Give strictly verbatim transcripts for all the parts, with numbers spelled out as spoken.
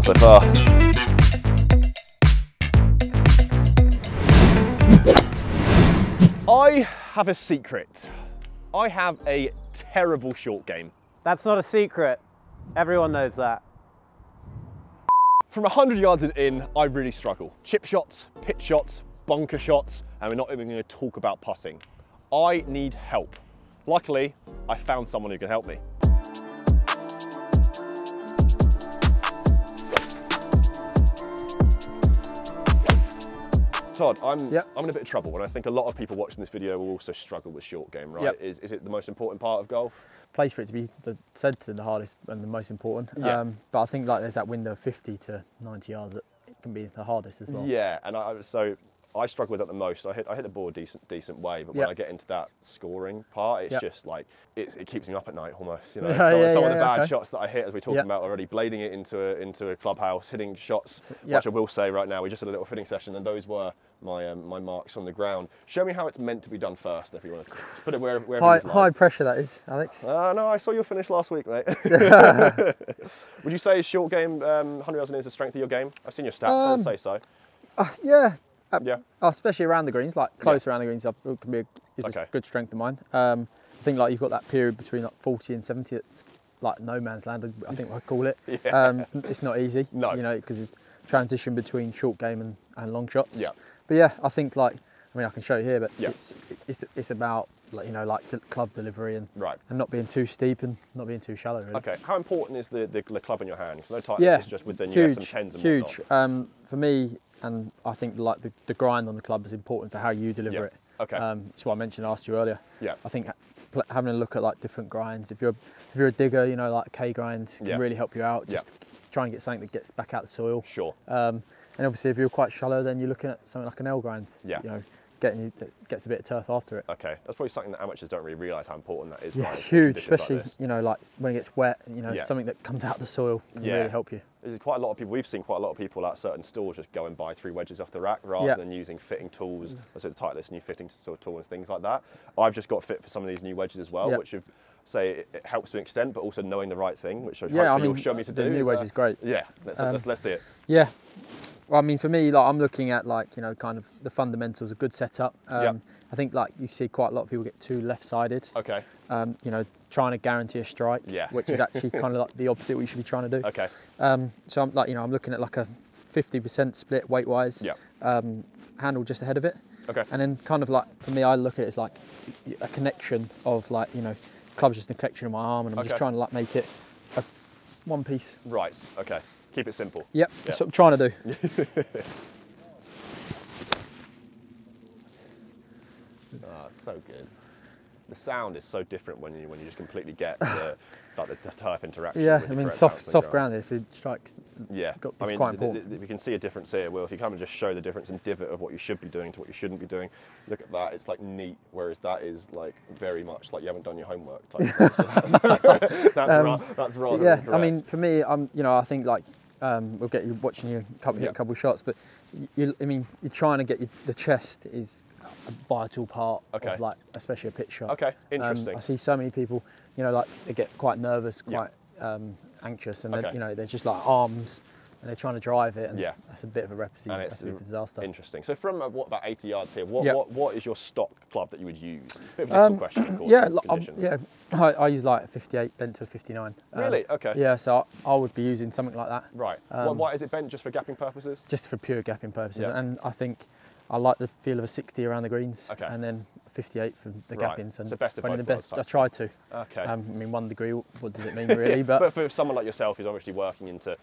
done so far. I have a secret. I have a terrible short game. That's not a secret. Everyone knows that. From a hundred yards and in, I really struggle. Chip shots, pitch shots, bunker shots, and we're not even going to talk about putting. I need help. Luckily, I found someone who can help me. Todd, I'm, yep. I'm in a bit of trouble, and I think a lot of people watching this video will also struggle with short game, right? Yep. Is, is it the most important part of golf? Place for it to be the, said to the hardest and the most important. Yeah. Um, but I think like there's that window of fifty to ninety yards that can be the hardest as well. Yeah, and I, so I struggle with that the most. I hit, I hit the ball a decent, decent way, but when yep. I get into that scoring part, it's yep. just like, it's, it keeps me up at night almost. You know, yeah, some, yeah, some yeah, of the yeah, bad okay. shots that I hit, as we talked yep. about already, blading it into a, into a clubhouse, hitting shots, yep. which I will say right now, we just had a little fitting session and those were my um, my marks on the ground. Show me how it's meant to be done first, if you want to put it where, wherever high, high pressure that is, Alex. Uh, no, I saw your finish last week, mate. Would you say short game, um, a hundred yards and in is the strength of your game? I've seen your stats, um, I'd say so. Uh, yeah. Uh, yeah. Especially around the greens, like close yeah. around the greens, it can be a, is okay. a good strength of mine. Um, I think like you've got that period between like forty and seventy, it's like no man's land, I think I call it. yeah. um, it's not easy, no. you know, because it's transition between short game and, and long shots. Yeah. But yeah, I think like, I mean, I can show you here, but yeah. it's, it's it's about like, you know, like club delivery and right. and not being too steep and not being too shallow. Really. Okay. How important is the, the, the club in your hand? Because no tightness yeah. is just within your S M tens and huge. Whatnot. Um, for me, and I think like the, the grind on the club is important for how you deliver yep. it. Okay. Um, that's what I mentioned, asked you earlier. Yeah. I think having a look at like different grinds, if you're if you're a digger, you know, like K grind can yep. really help you out. Just yep. try and get something that gets back out the soil. Sure. Um, and obviously, if you're quite shallow, then you're looking at something like an L grind. Yeah. You know, getting you that gets a bit of turf after it. Okay. That's probably something that amateurs don't really realise how important that is. Yeah, right, it's huge, especially like you know, like when it gets wet. You know, yeah. something that comes out of the soil can yeah. really help you. There's quite a lot of people, we've seen quite a lot of people at certain stores just go and buy three wedges off the rack rather yep. than using fitting tools, let's say the Titleist new fitting sort of tool and things like that. I've just got fit for some of these new wedges as well, yep. which have, say it, it helps to an extent, but also knowing the right thing, which yeah, I mean, you'll show me to the do. The new wedge uh, is great. Yeah, let's, um, let's, let's see it. Yeah, well, I mean, for me, like I'm looking at like, you know, kind of the fundamentals, a good setup. Um, yep. I think like you see quite a lot of people get too left-sided. Okay. Um, you know, trying to guarantee a strike, yeah. which is actually kind of like the opposite of what you should be trying to do. Okay. Um, so I'm like, you know, I'm looking at like a fifty percent split weight-wise, yeah. um, handle just ahead of it. Okay. And then kind of like, for me, I look at it as like a connection of like, you know, club's just a collection of my arm and I'm okay. just trying to like make it a one piece. Right, okay. Keep it simple. Yep, yep. that's what I'm trying to do. Oh, it's so good. The sound is so different when you when you just completely get the, like the, the type interaction. Yeah, with I mean soft soft ground is it strikes. Yeah, got, it's I mean quite important. The, the, we can see a difference here. Will, if you come and just show the difference in divot of what you should be doing to what you shouldn't be doing, look at that. It's like neat, whereas that is like very much like you haven't done your homework. Type of thing. So that's that's, um, ra that's rather. Yeah, incorrect. I mean for me, I'm you know I think like. Um, we'll get you watching you couple, yeah. hit a couple of shots, but you, I mean, you're trying to get your, the chest is a vital part okay. of like, especially a pitch shot. Okay, interesting. Um, I see so many people, you know, like they get quite nervous, quite yeah. um, anxious, and okay. you know, they're just like arms, and they're trying to drive it, and yeah. that's a bit of a recipe for disaster. Interesting. So from uh, what about eighty yards here, what, yeah. what what is your stock club that you would use? Bit of a difficult um, question, of course. Yeah, like, yeah. I, I use like a fifty-eight bent to a fifty-nine. Really? Um, okay. Yeah, so I, I would be using something like that. Right. Um, well, why is it bent? Just for gapping purposes? Just for pure gapping purposes, yeah. and I think I like the feel of a sixty around the greens, okay. and then fifty-eight for the right. gapping. So best of both the best. I try to. Okay. Um, I mean, one degree. What does it mean really? yeah. But, but for someone like yourself who's obviously working into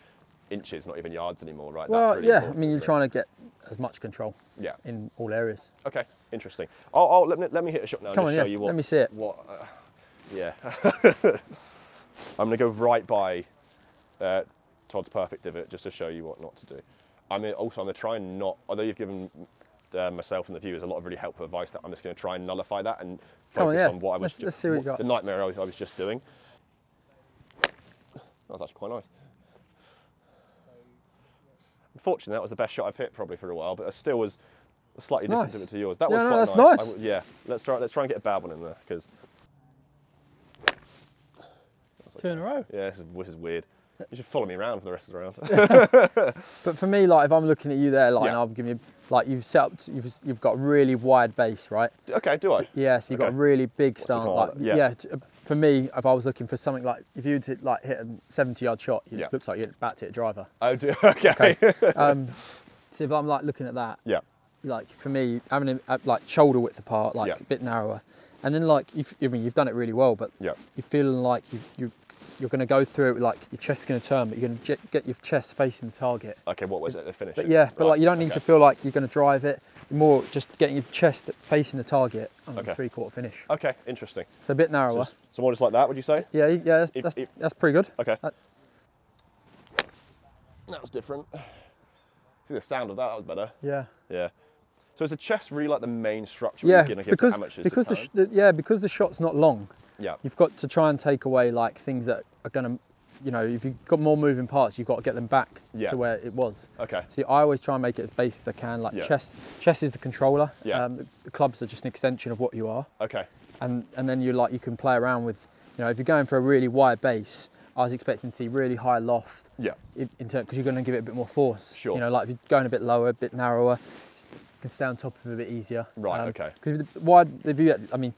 inches, not even yards anymore, right? Well, that's really yeah, I mean, you're trying to get as much control yeah. in all areas. Okay, interesting. I'll, I'll, let, me, let me hit a shot now Come and on, show yeah. you what. Let me see it. What, uh, yeah. I'm going to go right by uh, Todd's perfect divot just to show you what not to do. I'm gonna, also, I'm going to try and not, although you've given uh, myself and the viewers a lot of really helpful advice, that I'm just going to try and nullify that and focus on, yeah. on what I was let's, just, let's see what what, you got. The nightmare I was, I was just doing. That was actually quite nice. Unfortunately, that was the best shot I've hit probably for a while, but it still was slightly it's different nice. to yours. That yeah, was quite no, that's nice. nice. I, yeah, let's try. Let's try and get a bad one in there because like, two in a row. Yeah, this is, this is weird. You should follow me around for the rest of the round. But for me, like if I'm looking at you there, like, yeah. and I'm giving you, like you've set up, you've you've got a really wide base, right? Okay, do I? So, yeah, so you've okay. got a really big stance. Like, yeah. yeah, for me, if I was looking for something like if you to like hit a seventy yard shot, it yeah. looks like you're about to hit a driver. Oh, do okay. okay. Um, so if I'm like looking at that, yeah. like for me, having a, like shoulder width apart, like yeah. a bit narrower, and then like you've, I mean, you've done it really well, but yeah. you're feeling like you you. You're going to go through it, like your chest's going to turn, but you're going to get your chest facing the target. Okay, what was it, the finish? But yeah, but right. like you don't need okay. to feel like you're going to drive it. More just getting your chest facing the target on okay. the three quarter finish. Okay, interesting. So a bit narrower. So, so more just like that, would you say? So, yeah, yeah, that's, if, that's, if, that's pretty good. Okay. That, that was different. See the sound of that, that was better. Yeah. Yeah. So is the chest really like the main structure yeah, you're going to give to amateurs because to the the, Yeah, because the shot's not long. Yeah. You've got to try and take away like things that are going to, you know, if you've got more moving parts, you've got to get them back yeah. to where it was. Okay. So I always try and make it as basic as I can. Like yeah. chest, chest is the controller. Yeah. Um, the clubs are just an extension of what you are. Okay. And and then you like you can play around with, you know, if you're going for a really wide base, I was expecting to see really high loft. Yeah. In turn, because you're going to give it a bit more force. Sure. You know, like if you're going a bit lower, a bit narrower, you can stay on top of it a bit easier. Right. Um, okay. Because the wide, if you get, I mean.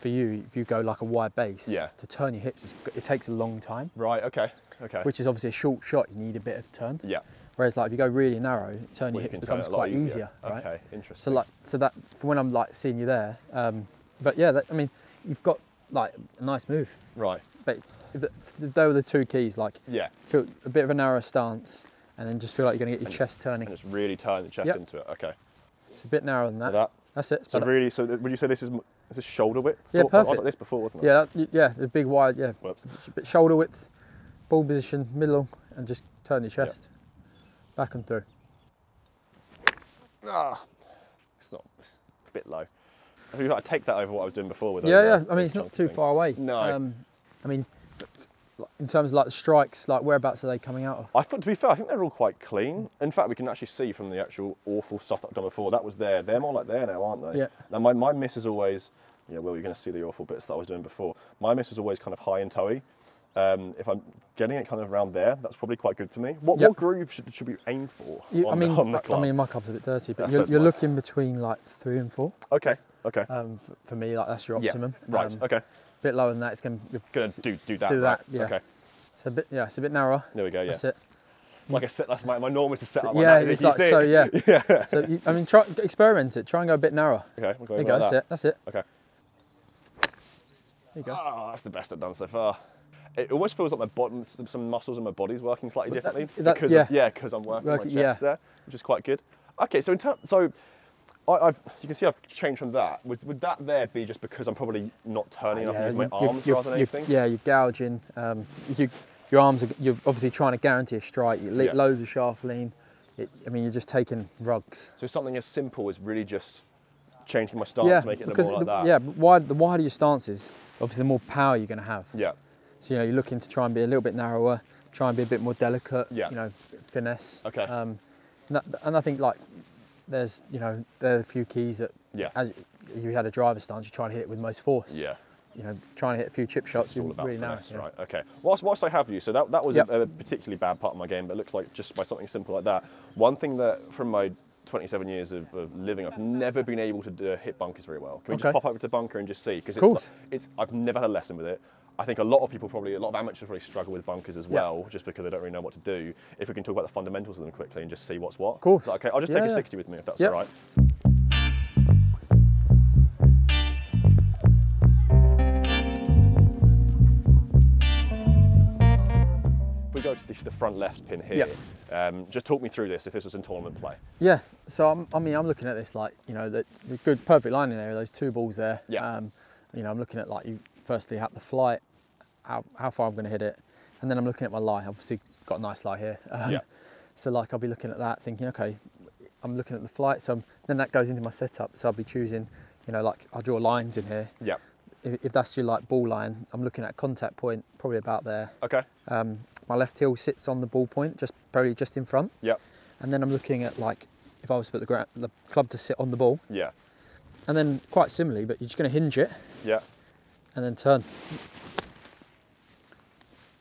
For you, if you go like a wide base, yeah. to turn your hips, it takes a long time. Right, okay, okay. Which is obviously a short shot, you need a bit of turn. Yeah. Whereas like if you go really narrow, turn well, your hips you becomes quite easier, easier right? Okay, interesting. So like, so that, for when I'm like seeing you there, um, but yeah, that, I mean, you've got like a nice move. Right. But the, they were the two keys, like yeah. feel a bit of a narrow stance and then just feel like you're gonna get your and, chest turning. And just really turn the chest yep. into it, okay. It's a bit narrower than that. that. That's it. So better. really, so would you say this is, It's a shoulder width. Yeah, sort perfect. I was like this before, wasn't it? Yeah, that, yeah, the big wide, yeah. Whoops. It's a bit shoulder width, ball position, middle, and just turn your chest yep. back and through. Ah, it's not it's a bit low. I think I take that over what I was doing before with. Yeah, yeah. I mean, it's not too thing. far away. No. Um, I mean, in terms of like the strikes, like whereabouts are they coming out of? I thought, to be fair, I think they're all quite clean. In fact, we can actually see from the actual awful stuff that I've done before, that was there. They're more like there now, aren't they? Yeah. Now, my, my miss is always, you know, well, you're going to see the awful bits that I was doing before. My miss was always kind of high and toey. Um, if I'm getting it kind of around there, that's probably quite good for me. What, yep. what groove should, should we aim for you, on, I mean, on the club? I mean, my club's a bit dirty, but you're, you're looking between like three and four. Okay, okay. Um, for me, like that's your optimum. Yeah. Right, um, okay. Bit lower than that, it's going to do, do that. Do that, right? yeah. Okay. So a bit, yeah, it's a bit narrower. There we go. Yeah. That's it. Like I said, that's my, my norm is to set up. Yeah, like that, it's like, so yeah. yeah. So you, I mean, try experiment it. Try and go a bit narrower. Okay. We'll go there you go. Like that's that. it. That's it. Okay. There you go. Oh, that's the best I've done so far. It almost feels like my bottom, some muscles in my body's working slightly but differently. That, because yeah, of, yeah, because I'm working Work, my chest yeah. there, which is quite good. Okay, so in terms, so. I, I've, you can see I've changed from that. Would, would that there be just because I'm probably not turning enough yeah, with my arms you're, rather than you're, anything? Yeah, you're gouging. Um, you, your arms are, you're obviously trying to guarantee a strike. You yeah. loads of shaft lean. It, I mean, you're just taking rugs. So something as simple as really just changing my stance yeah, to make it more like the, that. Yeah, but wide, the wider your stance is, obviously the more power you're going to have. Yeah. So, you know, you're looking to try and be a little bit narrower, try and be a bit more delicate, yeah. you know, finesse. Okay. Um, and, that, and I think like, there's, you know, there are a few keys that, yeah. as you had a driver stance, you try and hit it with most force. Yeah. You know, trying to hit a few chip shots, you're really nice. Yeah. Right, okay. Whilst, whilst I have you, so that, that was yep. a, a particularly bad part of my game, but it looks like just by something simple like that. One thing that, from my twenty-seven years of, of living, I've never been able to do, hit bunkers very well. Can we okay. just pop over to the bunker and just see? Because it's, like, it's, I've never had a lesson with it. I think a lot of people probably, a lot of amateurs probably struggle with bunkers as well, yeah. just because they don't really know what to do. If we can talk about the fundamentals of them quickly and just see what's what. Of course. Okay, I'll just yeah, take yeah. a sixty with me if that's yep. all right. If we go to the, the front left pin here, yep. um, just talk me through this if this was in tournament play. Yeah, so I'm, I mean, I'm looking at this like, you know, the, the good, perfect line in there, those two balls there. Yeah. Um, you know, I'm looking at like, you. Firstly, at the flight, how, how far I'm going to hit it, and then I'm looking at my lie. Obviously, got a nice lie here. Um, yeah. So, like, I'll be looking at that, thinking, okay, I'm looking at the flight. So I'm, then that goes into my setup. So I'll be choosing, you know, like I'll draw lines in here. Yeah. If, if that's your like ball line, I'm looking at contact point, probably about there. Okay. Um, my left heel sits on the ball point, just probably just in front. Yeah. And then I'm looking at like if I was to put the, ground, the club to sit on the ball. Yeah. And then quite similarly, but you're just going to hinge it. Yeah. And then turn.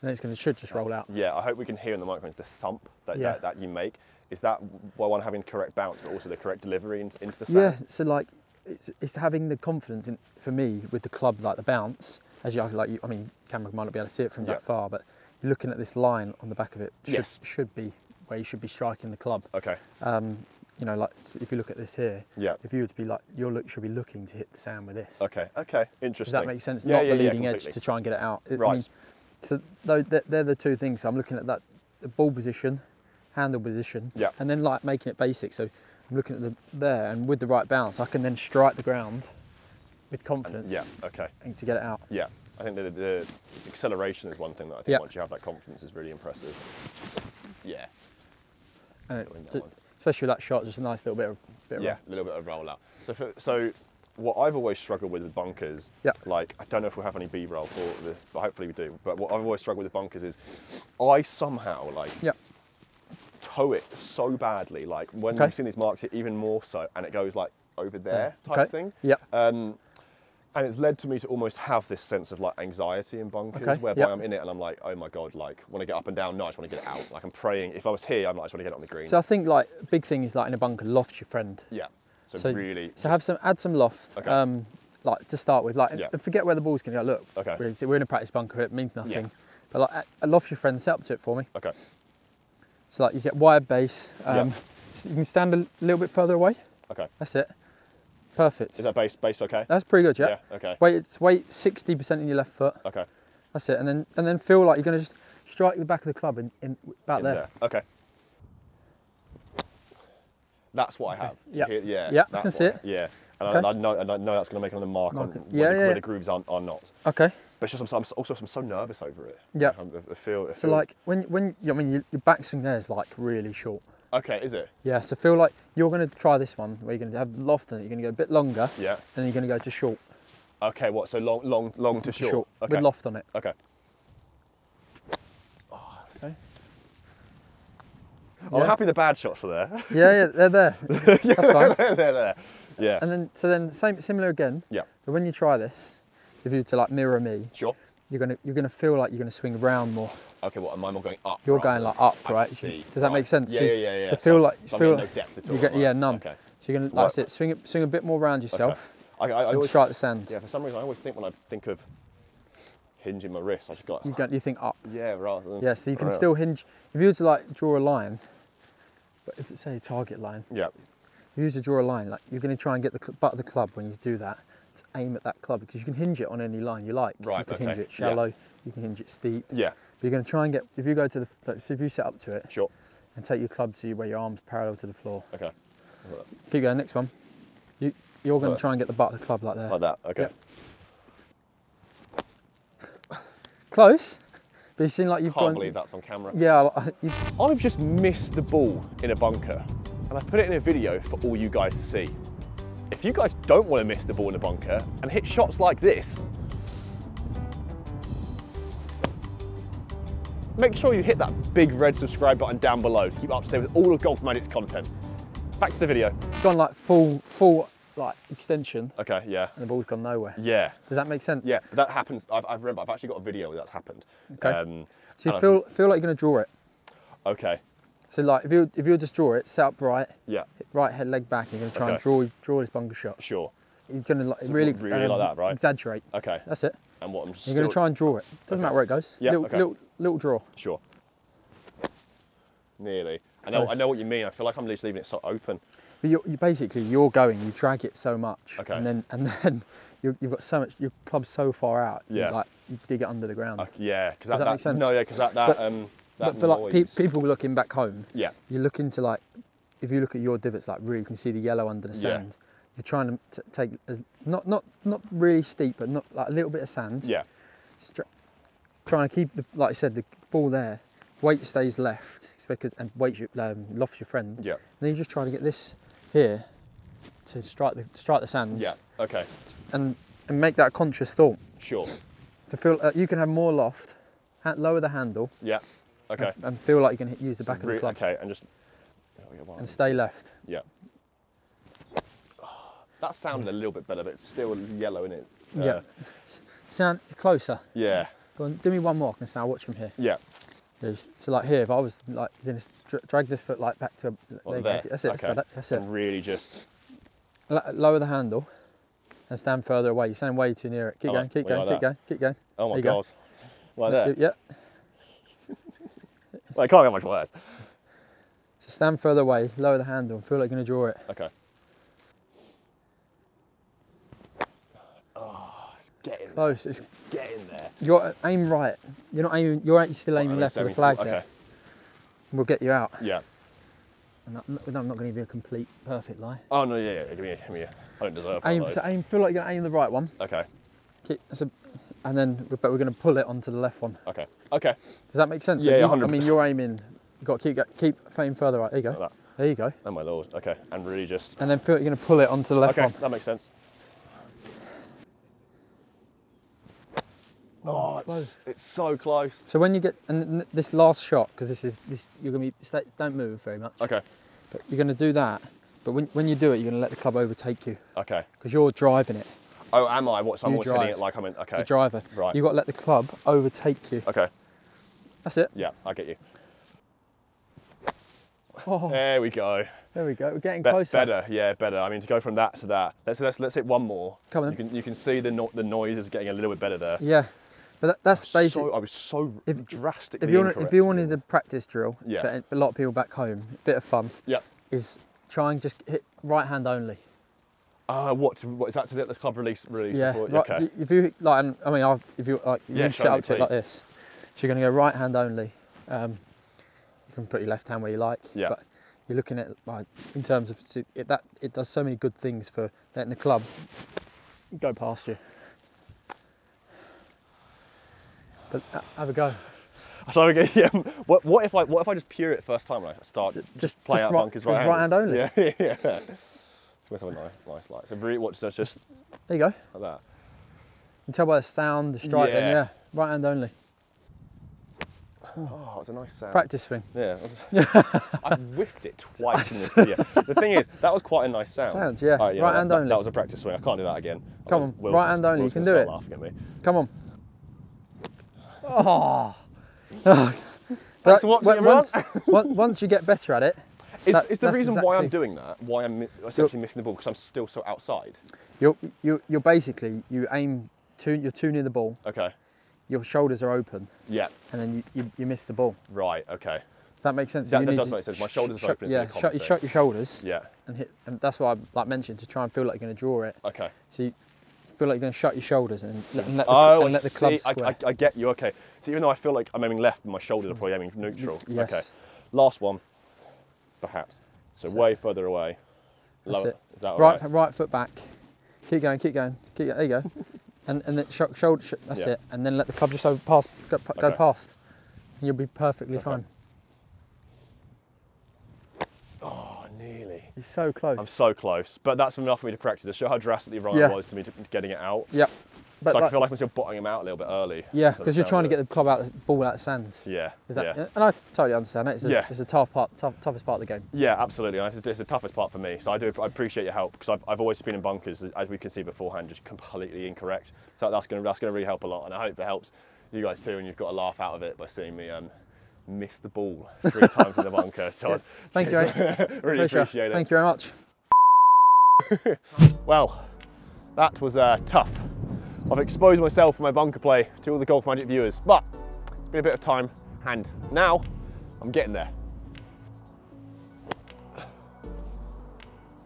then it's going to should just roll out. Yeah, I hope we can hear in the microphones the thump that, yeah. that, that you make. Is that why one having the correct bounce, but also the correct delivery into, into the sound? Yeah, so like it's, it's having the confidence in, for me with the club, like the bounce, as you like, you, I mean, camera might not be able to see it from yeah. that far, but you're looking at this line on the back of it, should, yes. should be where you should be striking the club. Okay. Um, you know, like if you look at this here, yeah. if you were to be like, your look should be looking to hit the sand with this. Okay, okay, interesting. Does that make sense? Yeah, not yeah, the leading yeah, edge to try and get it out. It, right. I mean, so they're, they're the two things. So I'm looking at that, the ball position, handle position, yeah. and then like making it basic. So I'm looking at the there, and with the right bounce, I can then strike the ground with confidence. And, yeah, okay. And to get it out. Yeah, I think the, the acceleration is one thing that I think yeah. once you have that confidence is really impressive. Yeah. And it, that it, especially with that shot, just a nice little bit of bit of yeah, a little bit of roll out. So, for, so what I've always struggled with with bunkers, yeah. like I don't know if we'll have any B-roll for this, but hopefully we do. But what I've always struggled with bunkers is I somehow like yeah. toe it so badly. Like when okay. I've seen these marks, it even more so, and it goes like over there yeah. type okay. thing. Yeah. Um, and it's led to me to almost have this sense of like anxiety in bunkers, okay. whereby yep. I'm in it and I'm like, oh my God, like, want to get up and down? No, I just want to get it out. Like I'm praying. If I was here, I'm like, I just want to get it on the green. So I think like a big thing is like in a bunker, loft your friend. Yeah, so, so really. So just... have some, add some loft, okay. um, like to start with, like yeah. and forget where the ball's going to go. Look, okay. we're, we're in a practice bunker, it means nothing. Yeah. But like loft your friend, set up to it for me. Okay. So like you get wide base, um, yeah. so you can stand a little bit further away. Okay. That's it. Perfect. Is that base base okay? That's pretty good, yeah. Yeah, okay. Weight it's weight sixty percent in your left foot. Okay. That's it. And then and then feel like you're gonna just strike the back of the club in, in about in there. there. Okay. That's what okay. I have. Yep. Hear, yeah. Yeah, I can see it. I, yeah. And okay. I, I know and I know that's gonna make another mark, mark on yeah, where, yeah, the, where yeah. the grooves are, are not. Okay. But it's just I'm also I'm so nervous over it. Yeah. Like, I'm, I feel, I feel so like when when I mean your, your backswing there is like really short. Okay, is it? Yeah, so feel like you're going to try this one where you're going to have loft and you're going to go a bit longer yeah. and then you're going to go to short. Okay, what, so long long, long to, to short? short okay. With loft on it. Okay. Oh, okay. I'm yeah. happy the bad shots are there. Yeah, yeah, they're there. That's fine. They're there. Yeah. And then, so then, same, similar again. Yeah. But when you try this, if you were to like mirror me, sure. you're going to, you're going to feel like you're going to swing around more. Okay, what, am I not going up? You're right? going like up, right? Does that right. make sense? Yeah, yeah, yeah. yeah. So feel so like, so feel like no depth at all, get, right? yeah, none. Okay. So you're gonna, that's right. it. Swing, swing a bit more around yourself. Okay. I, I, I always strike the sand. Yeah, for some reason I always think when I think of hinging my wrist, I just got. You, go, you think up. Yeah, rather than. Yeah, so you can around. still hinge. If you were to like draw a line, but if it's a target line. Yeah. If you were to draw a line, like you're going to try and get the butt of the club when you do that. To aim at that club because you can hinge it on any line you like. Right. You can okay. hinge it shallow. Yeah. You can hinge it steep. Yeah. You're going to try and get, if you go to the, so if you set up to it, sure. and take your club to where your arm's parallel to the floor. Okay. Keep going, next one. You, you're going right. to try and get the butt of the club like there. Like that, okay. Yep. Close, but you seem like you've Can't gone, believe that's on camera. Yeah. I, you've... I've just missed the ball in a bunker and I put it in a video for all you guys to see. If you guys don't want to miss the ball in a bunker and hit shots like this, make sure you hit that big red subscribe button down below to keep up to date with all of Golf Magic's content. Back to the video. It's gone like full, full like extension. Okay, yeah. And the ball's gone nowhere. Yeah. Does that make sense? Yeah, that happens. I've, I've remember, I've actually got a video where that's happened. Okay. Um, so you feel, feel like you're going to draw it. Okay. So like, if you if you just draw it, set up right. Yeah. Right head, leg back. And you're going to try okay. and draw draw this bunker shot. Sure. You're going to like, really, really um, like that, right? Exaggerate. Okay. That's it. And what I'm just You're still... going to try and draw it. Doesn't okay. matter where it goes. Yeah. Little, okay. little, Little draw. Sure. Nearly. I know. Close. I know what you mean. I feel like I'm just leaving it so open. But you're, you basically you're going. You drag it so much. Okay. And then and then you've got so much. Your club's so far out. Yeah. You, like you dig it under the ground. Okay, yeah. Because that, that, that makes sense. No. Yeah. Because that that but, um. That but for noise. like pe people looking back home. Yeah. You look into like, if you look at your divots, like really you can see the yellow under the sand. Yeah. You're trying to t take as not not not really steep, but not like a little bit of sand. Yeah. Stra Trying to keep the, like I said, the ball there. Weight stays left, because and weight um, lofts your friend. Yeah. And then you just try to get this here to strike the strike the sand. Yeah. Okay. And and make that a conscious thought. Sure. To feel uh, you can have more loft, ha lower the handle. Yeah. Okay. And, and feel like you can hit, use the back Re of the club. Okay. And just. And stay left. Yeah. Oh, that sounded a little bit better, but it's still yellow in it. Uh, yeah. Sound closer. Yeah. Go on, do me one more, I can now watch from here. Yeah. There's, so like here, if I was like going to drag this foot like back to well, there. There. That's it. Okay. That's, that's it. And really just L lower the handle and stand further away. You're standing way too near it. Keep oh, going, keep going, like keep that. going, keep going. Oh my god. Go. Like that. Yep. Well, I can't get much worse. So stand further away, lower the handle, and feel like you're going to draw it. Okay. Getting close, it's getting there. You're aim right. You're not aiming. You're actually still aiming oh, left with the flag okay. there. We'll get you out. Yeah. And I'm not, not going to be a complete perfect lie. Oh no, yeah, yeah. Give me, a, give me. A, I don't deserve. Aim, so aim. Feel like you're going to aim the right one. Okay. Keep, so, and then, but we're going to pull it onto the left one. Okay. Okay. Does that make sense? Yeah, so you, I mean, you're aiming. You've got to keep keep aim further right. There you go. Like there you go. Oh my lord. Okay. And really just. And then feel like you're going to pull it onto the left okay, one. Okay. That makes sense. Oh, it's, it's so close. So when you get and this last shot, because this is this, you're gonna be don't move very much. Okay. But you're gonna do that. But when when you do it, you're gonna let the club overtake you. Okay. Because you're driving it. Oh, am I? What? So I'm always hitting it like I'm in. Okay. The driver. Right. You've got to let the club overtake you. Okay. That's it. Yeah, I get you. Oh. There we go. There we go. We're getting Be closer. Better, yeah, better. I mean, to go from that to that. Let's let's let's hit one more. Come on. You can you can see the no the noise is getting a little bit better there. Yeah. But that, that's basically. So, I was so if, drastically. If you want, if you wanted a practice drill, yeah. for a lot of people back home, a bit of fun. Yeah. Is trying just hit right hand only. Uh what? What is that to get the club release? Release. Yeah. Right, okay. If you like, I mean, I've, if you like, you yeah, set up me, to please. It like this. So you're going to go right hand only. Um, you can put your left hand where you like. Yeah. But you're looking at like in terms of so it, that. It does so many good things for letting the club go past you. But have a go. So again, yeah. What, what if I what if I just pure it first time and I start just, just play just out right, bunkers right hand? Right hand only. Yeah, yeah. yeah. It's worth having a nice, nice light. So really, watch that's just. There you go. Like that. You can tell by the sound, the strike. Yeah. Then, yeah. Right hand only. Oh, it's a nice sound. Practice swing. Yeah. I whiffed it twice in this video. The thing is, that was quite a nice sound. Sound, yeah. Right, yeah, right that, hand that, only. That was a practice swing. I can't do that again. Come on. Will right hand only. You can do it. Laughing at me. Come on. Oh. Oh. Thanks for watching, everyone. once, once you get better at it, it's, that, it's the reason exactly why I'm doing that. Why I'm essentially you're, missing the ball because I'm still so outside. You're you're, you're basically you aim too. You're too near the ball. Okay. Your shoulders are open. Yeah. And then you, you, you miss the ball. Right. Okay. That makes sense. So that that does make sense. My shoulders are open. Yeah. Shut, you shut your shoulders. Yeah. And hit, and that's what I like mentioned to try and feel like you're going to draw it. Okay. So. You, feel like you're going to shut your shoulders and let, and let the, oh, and let the club square. I, I, I get you, okay. So even though I feel like I'm aiming left, my shoulders are probably aiming neutral. Yes. Okay. Last one, perhaps. So that's way it. Further away. That's lower. It. Is that all right, right? Right foot back. Keep going, keep going, keep going. There you go. and and then sh shoulder, sh that's yeah. it. And then let the club just over past, go, go okay. past. And you'll be perfectly okay. fine. Oh, nearly. You're so close. I'm so close, but that's enough for me to practice. It showed how drastically right yeah. it was to me to, to getting it out. Yep. But so like, I feel like I'm still bottoming him out a little bit early. Yeah, because you're trying to get the club out, the ball out of sand. Yeah, that, yeah. And I totally understand it. It's, a, yeah. it's the tough part, tough, toughest part of the game. Yeah, absolutely. And it's, it's the toughest part for me. So I do I appreciate your help because I've, I've always been in bunkers, as we can see beforehand, just completely incorrect. So that's going to that's going to really help a lot, and I hope it helps you guys too. And you've got a laugh out of it by seeing me. Um, missed the ball three times in the bunker. So yeah. Thank you, really Pleasure. appreciate it. Thank you very much. Well, that was uh, tough. I've exposed myself and my bunker play to all the Golf Magic viewers, but it's been a bit of time, and now I'm getting there.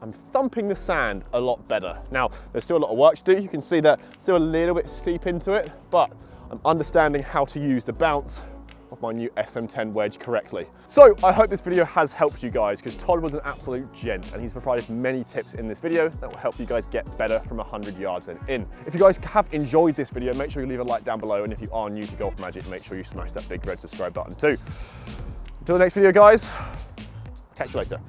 I'm thumping the sand a lot better. Now, there's still a lot of work to do. You can see that I'm still a little bit steep into it, but I'm understanding how to use the bounce of my new S M ten wedge correctly. So I hope this video has helped you guys because Todd was an absolute gent and he's provided many tips in this video that will help you guys get better from one hundred yards and in. If you guys have enjoyed this video, make sure you leave a like down below, and if you are new to Golf Magic, make sure you smash that big red subscribe button too. Until the next video guys, catch you later.